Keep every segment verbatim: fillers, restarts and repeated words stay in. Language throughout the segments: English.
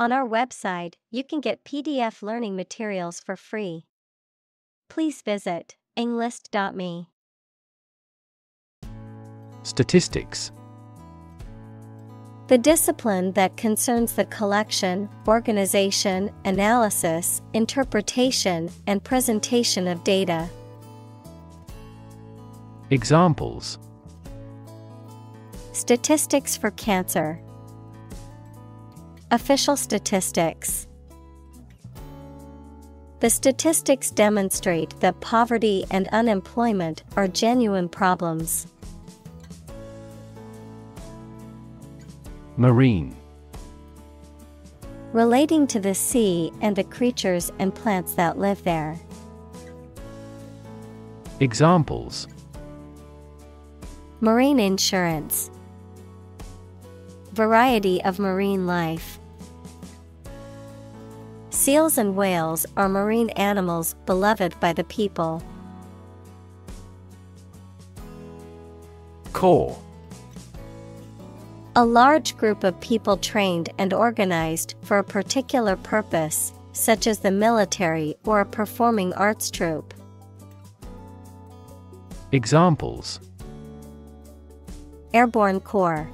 On our website, you can get P D F learning materials for free. Please visit Englist dot me. Statistics. The discipline that concerns the collection, organization, analysis, interpretation, and presentation of data. Examples: statistics for cancer, official statistics. The statistics demonstrate that poverty and unemployment are genuine problems. Marine. Relating to the sea and the creatures and plants that live there. Examples: marine insurance, variety of marine life. Seals and whales are marine animals beloved by the people. Core. A large group of people trained and organized for a particular purpose, such as the military or a performing arts troupe. Examples: airborne corps,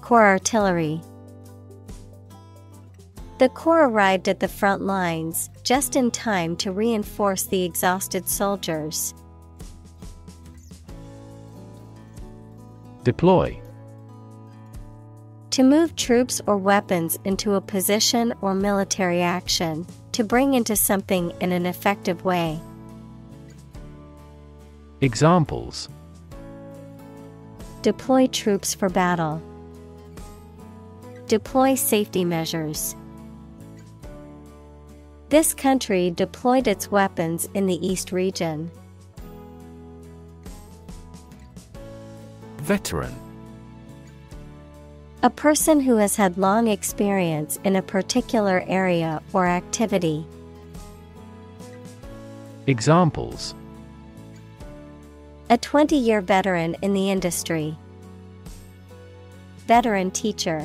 corps artillery. The corps arrived at the front lines just in time to reinforce the exhausted soldiers. Deploy. To move troops or weapons into a position or military action, to bring into something in an effective way. Examples: deploy troops for battle, deploy safety measures. This country deployed its weapons in the East region. Veteran. A person who has had long experience in a particular area or activity. Examples: a twenty-year veteran in the industry, veteran teacher.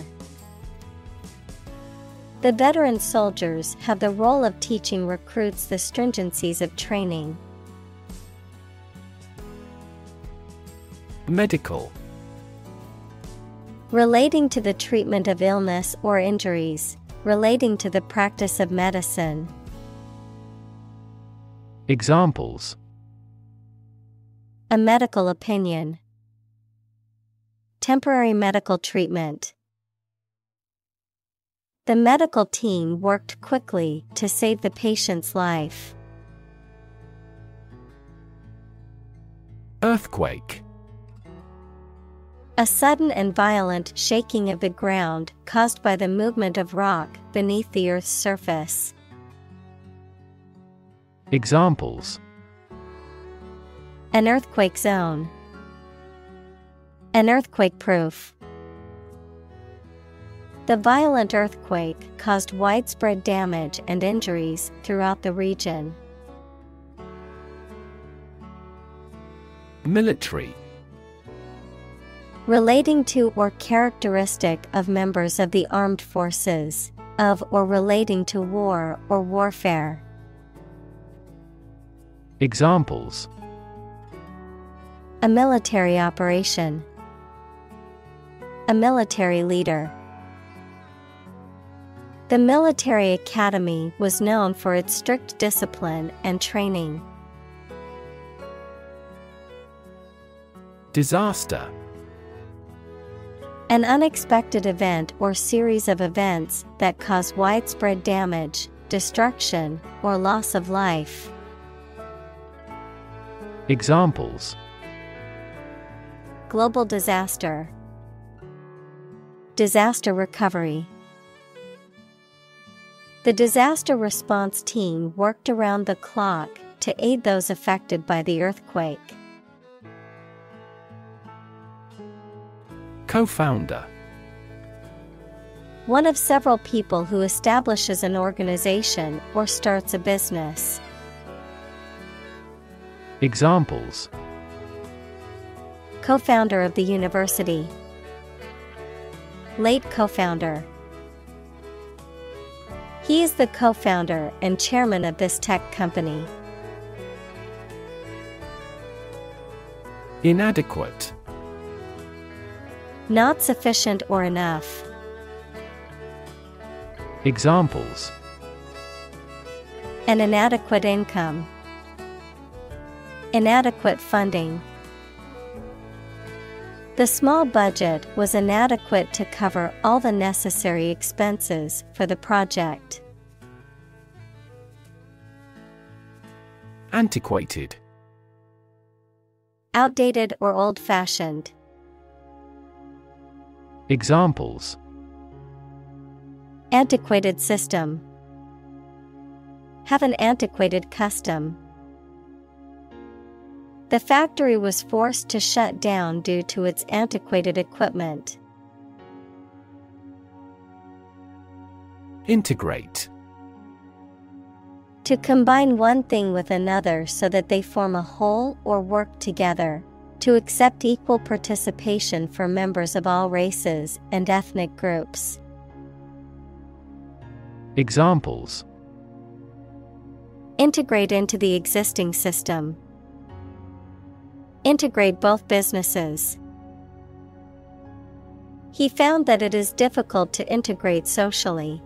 The veteran soldiers have the role of teaching recruits the stringencies of training. Medical. Relating to the treatment of illness or injuries, relating to the practice of medicine. Examples: a medical opinion, temporary medical treatment. The medical team worked quickly to save the patient's life. Earthquake. A sudden and violent shaking of the ground caused by the movement of rock beneath the earth's surface. Examples: an earthquake zone, an earthquake proof. The violent earthquake caused widespread damage and injuries throughout the region. Military. Relating to or characteristic of members of the armed forces, of or relating to war or warfare. Examples: a military operation, a military leader. The military academy was known for its strict discipline and training. Disaster. An unexpected event or series of events that cause widespread damage, destruction, or loss of life. Examples: global disaster, disaster recovery. The disaster response team worked around the clock to aid those affected by the earthquake. Co-founder. One of several people who establishes an organization or starts a business. Examples: co-founder of the university, late co-founder. He is the co-founder and chairman of this tech company. Inadequate. Not sufficient or enough. Examples: an inadequate income, inadequate funding. The small budget was inadequate to cover all the necessary expenses for the project. Antiquated. Outdated or old-fashioned. Examples: antiquated system. Have an antiquated custom. The factory was forced to shut down due to its antiquated equipment. Integrate. To combine one thing with another so that they form a whole or work together. To accept equal participation for members of all races and ethnic groups. Examples: integrate into the existing system. Integrate both businesses. He found that it is difficult to integrate socially.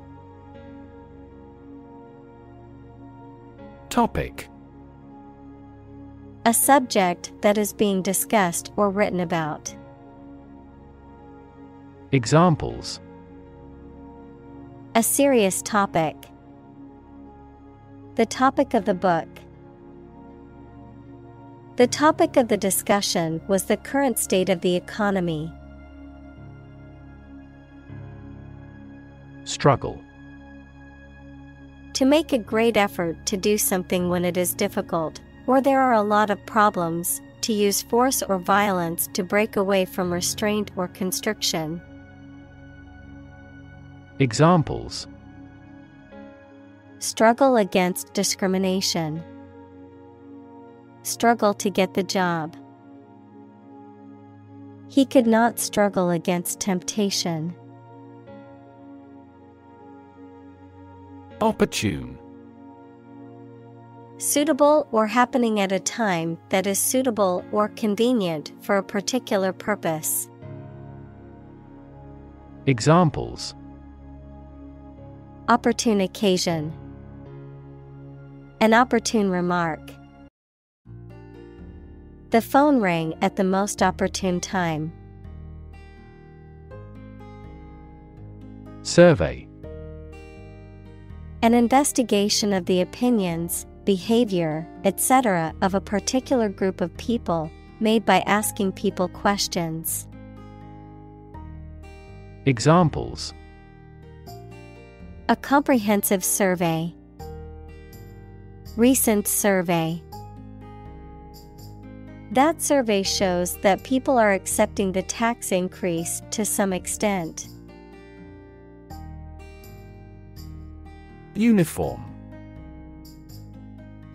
Topic. A subject that is being discussed or written about. Examples: a serious topic. The topic of the book. The topic of the discussion was the current state of the economy. Struggle. To make a great effort to do something when it is difficult, or there are a lot of problems, to use force or violence to break away from restraint or constriction. Examples: struggle against discrimination. Struggle to get the job. He could not struggle against temptation. Opportune. Suitable or happening at a time that is suitable or convenient for a particular purpose. Examples: opportune occasion. An opportune remark. The phone rang at the most opportune time. Survey. An investigation of the opinions, behavior, et cetera of a particular group of people, made by asking people questions. Examples: a comprehensive survey. Recent survey. That survey shows that people are accepting the tax increase to some extent. Uniform.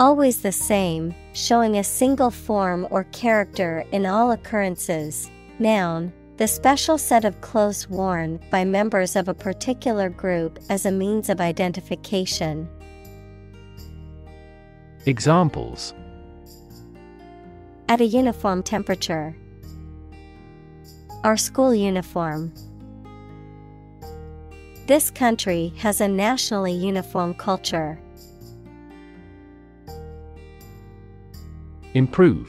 Always the same, showing a single form or character in all occurrences. Noun, the special set of clothes worn by members of a particular group as a means of identification. Examples: at a uniform temperature. Our school uniform. This country has a nationally uniform culture. Improve.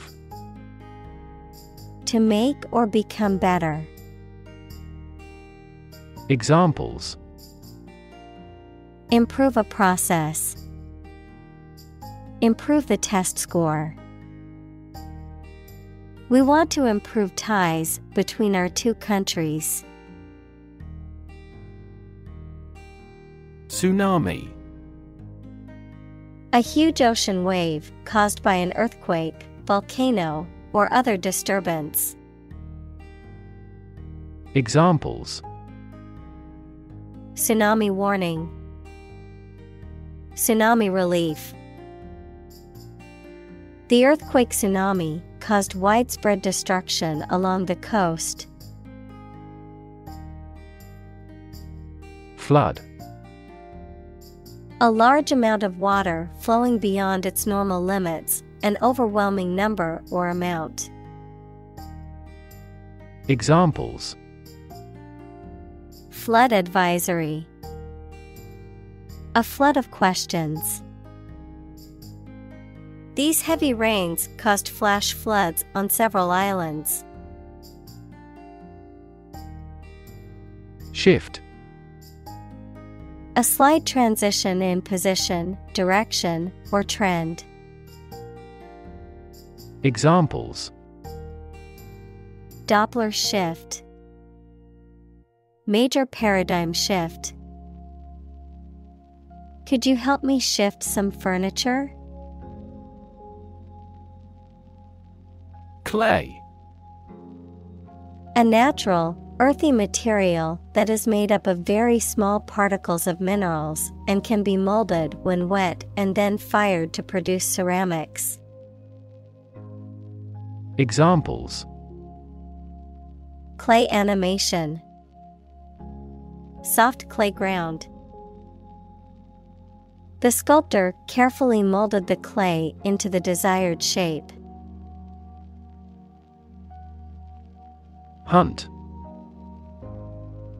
To make or become better. Examples: improve a process. Improve the test score. We want to improve ties between our two countries. Tsunami. A huge ocean wave caused by an earthquake, volcano, or other disturbance. Examples: tsunami warning. Tsunami relief. The earthquake tsunami caused widespread destruction along the coast. Flood. A large amount of water flowing beyond its normal limits, an overwhelming number or amount. Examples: flood advisory, a flood of questions. These heavy rains caused flash floods on several islands. Shift. A slight transition in position, direction, or trend. Examples: Doppler shift, major paradigm shift. Could you help me shift some furniture? Clay. A natural, earthy material that is made up of very small particles of minerals and can be molded when wet and then fired to produce ceramics. Examples: clay animation, soft clay ground. The sculptor carefully molded the clay into the desired shape. Hunt.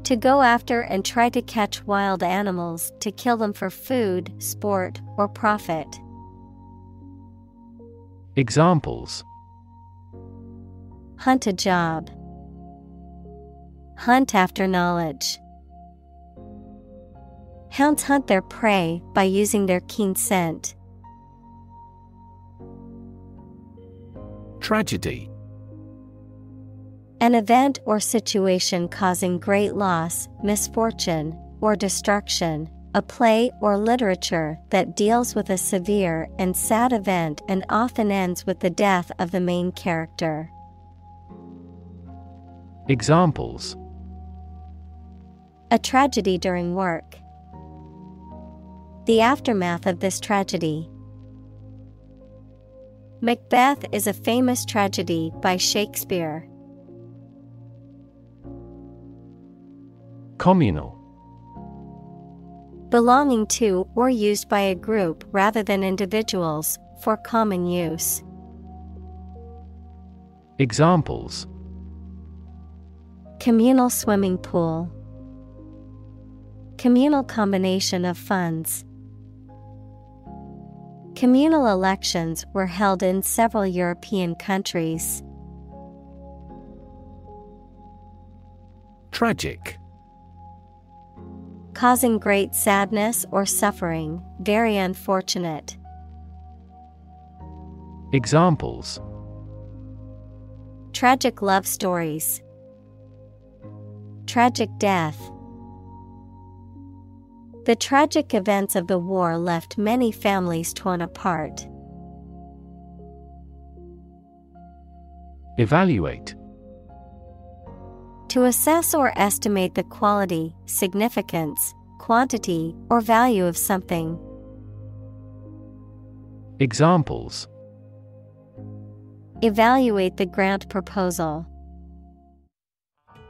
To go after and try to catch wild animals to kill them for food, sport, or profit. Examples: hunt a job, hunt after knowledge. Hounds hunt their prey by using their keen scent. Tragedy. An event or situation causing great loss, misfortune, or destruction. A play or literature that deals with a severe and sad event and often ends with the death of the main character. Examples: a tragedy during work, the aftermath of this tragedy. Macbeth is a famous tragedy by Shakespeare. Communal. Belonging to or used by a group rather than individuals, for common use. Examples: communal swimming pool, communal combination of funds. Communal elections were held in several European countries. Tragic. Causing great sadness or suffering, very unfortunate. Examples: tragic love stories, tragic death. The tragic events of the war left many families torn apart. Evaluate. To assess or estimate the quality, significance, quantity, or value of something. Examples: evaluate the grant proposal,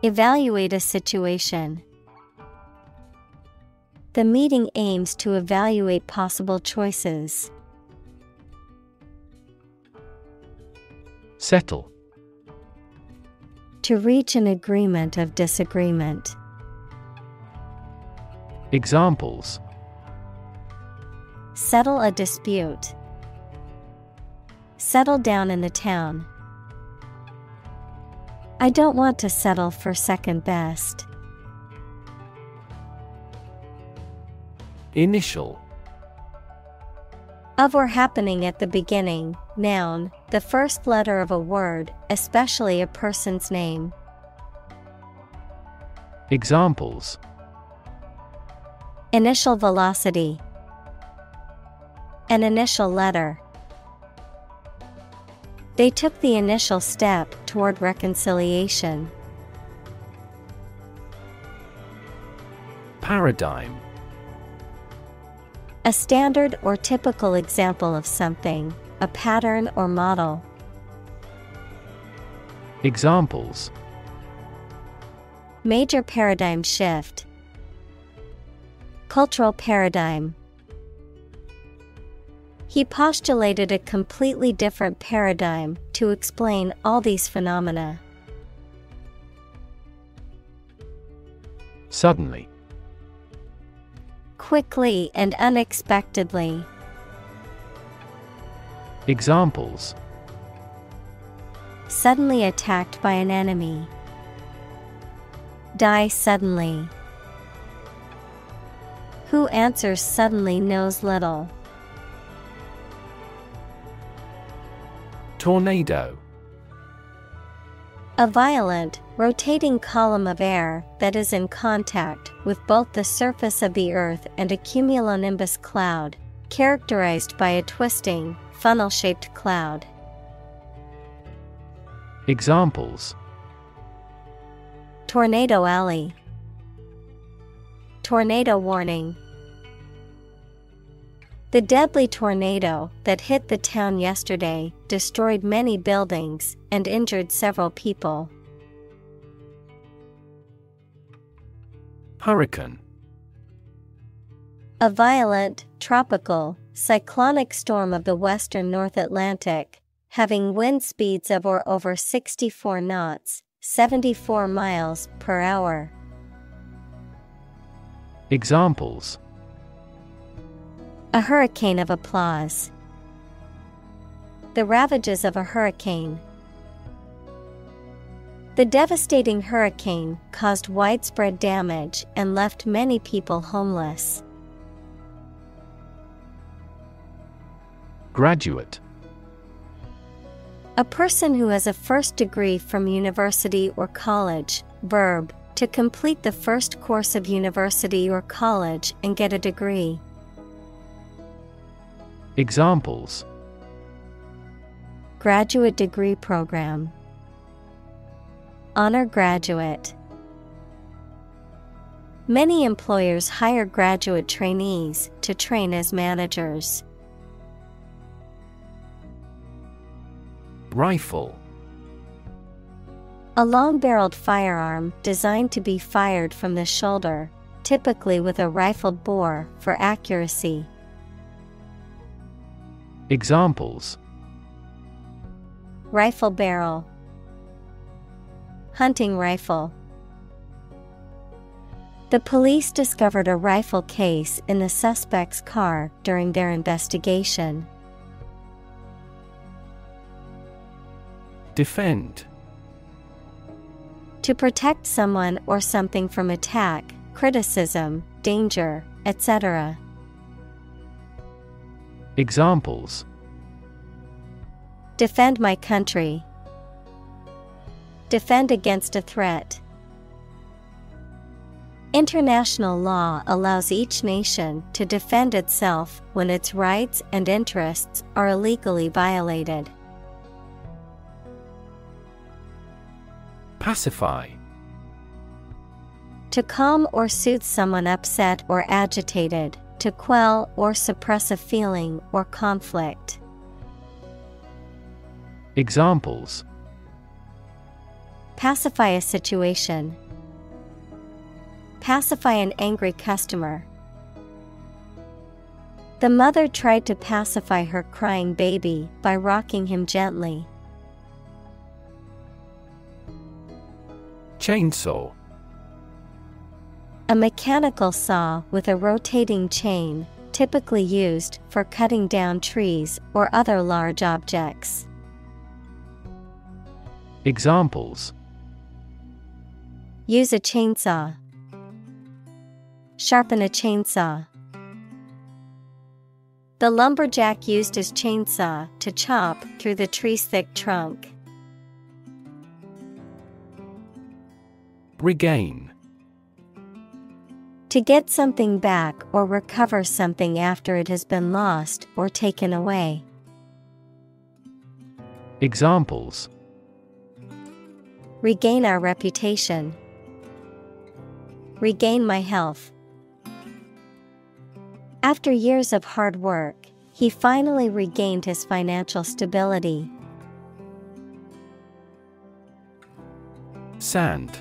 evaluate a situation. The meeting aims to evaluate possible choices. Settle. To reach an agreement of disagreement. Examples: settle a dispute, settle down in the town. I don't want to settle for second best. Initial. Of or happening at the beginning, noun, the first letter of a word, especially a person's name. Examples: initial velocity, an initial letter. They took the initial step toward reconciliation. Paradigm. A standard or typical example of something, a pattern or model. Examples: major paradigm shift, cultural paradigm. He postulated a completely different paradigm to explain all these phenomena. Suddenly. Quickly and unexpectedly. Examples. Suddenly attacked by an enemy. Die suddenly. Who answers suddenly knows little. Tornado. A violent, rotating column of air that is in contact with both the surface of the earth and a cumulonimbus cloud, characterized by a twisting, funnel-shaped cloud. Examples. Tornado alley. Tornado warning. The deadly tornado that hit the town yesterday destroyed many buildings and injured several people. Hurricane. A violent, tropical, cyclonic storm of the western North Atlantic, having wind speeds of or over sixty-four knots, seventy-four miles per hour. Examples. A hurricane of applause. The ravages of a hurricane. The devastating hurricane caused widespread damage and left many people homeless. Graduate. A person who has a first degree from university or college, verb, to complete the first course of university or college and get a degree. Examples. Graduate degree program. Honor graduate. Many employers hire graduate trainees to train as managers. Rifle. A long-barreled firearm designed to be fired from the shoulder, typically with a rifled bore for accuracy. Examples. Rifle barrel. Hunting rifle. The police discovered a rifle case in the suspect's car during their investigation. Defend. To protect someone or something from attack, criticism, danger, et cetera. Examples. Defend my country. Defend against a threat. International law allows each nation to defend itself when its rights and interests are illegally violated. Pacify. To calm or soothe someone upset or agitated. To quell or suppress a feeling or conflict. Examples. Pacify a situation. Pacify an angry customer. The mother tried to pacify her crying baby by rocking him gently. Chainsaw. A mechanical saw with a rotating chain, typically used for cutting down trees or other large objects. Examples. Use a chainsaw. Sharpen a chainsaw. The lumberjack used his chainsaw to chop through the tree's thick trunk. Regain. To get something back or recover something after it has been lost or taken away. Examples. Regain our reputation. Regain my health. After years of hard work, he finally regained his financial stability. Sand.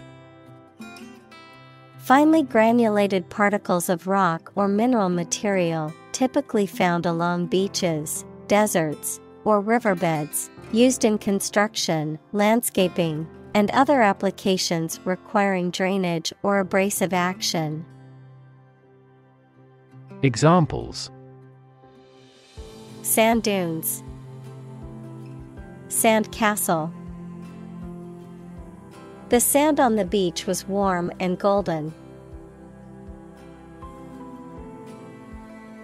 Finely granulated particles of rock or mineral material, typically found along beaches, deserts, or riverbeds, used in construction, landscaping, and other applications requiring drainage or abrasive action. Examples: sand dunes, sand castle. The sand on the beach was warm and golden.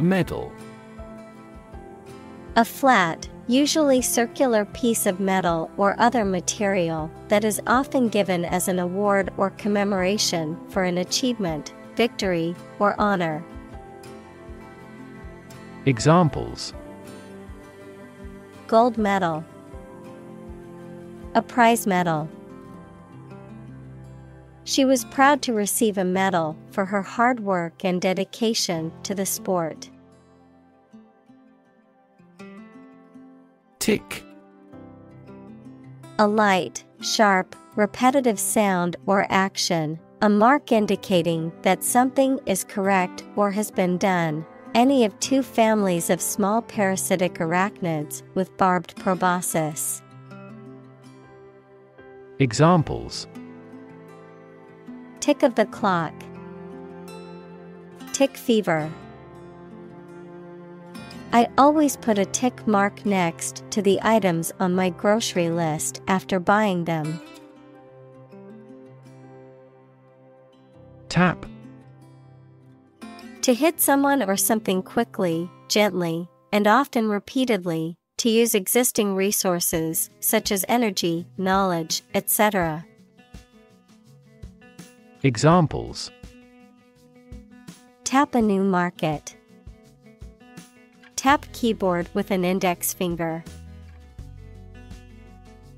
Metal. A flat, usually circular piece of metal or other material that is often given as an award or commemoration for an achievement, victory, or honor. Examples: gold medal, a prize medal. She was proud to receive a medal for her hard work and dedication to the sport. Tick. A light, sharp, repetitive sound or action, a mark indicating that something is correct or has been done. Any of two families of small parasitic arachnids with barbed proboscis. Examples: tick of the clock, tick fever. I always put a tick mark next to the items on my grocery list after buying them. Tap. To hit someone or something quickly, gently, and often repeatedly, to use existing resources such as energy, knowledge, et cetera. Examples: tap a new market, tap keyboard with an index finger.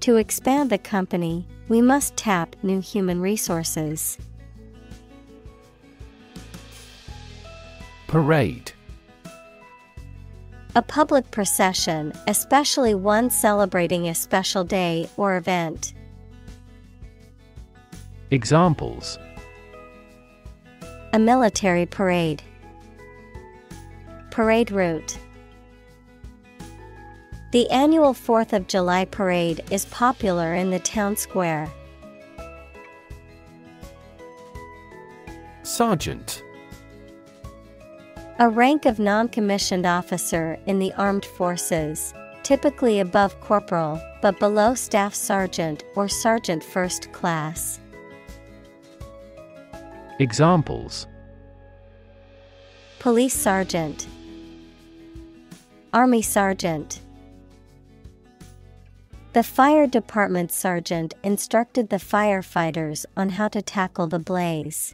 To expand the company, we must tap new human resources. Parade. A public procession, especially one celebrating a special day or event. Examples: a military parade, parade route. The annual fourth of July parade is popular in the town square. Sergeant. A rank of non-commissioned officer in the armed forces, typically above corporal, but below staff sergeant or sergeant first class. Examples: police sergeant, army sergeant. The fire department sergeant instructed the firefighters on how to tackle the blaze.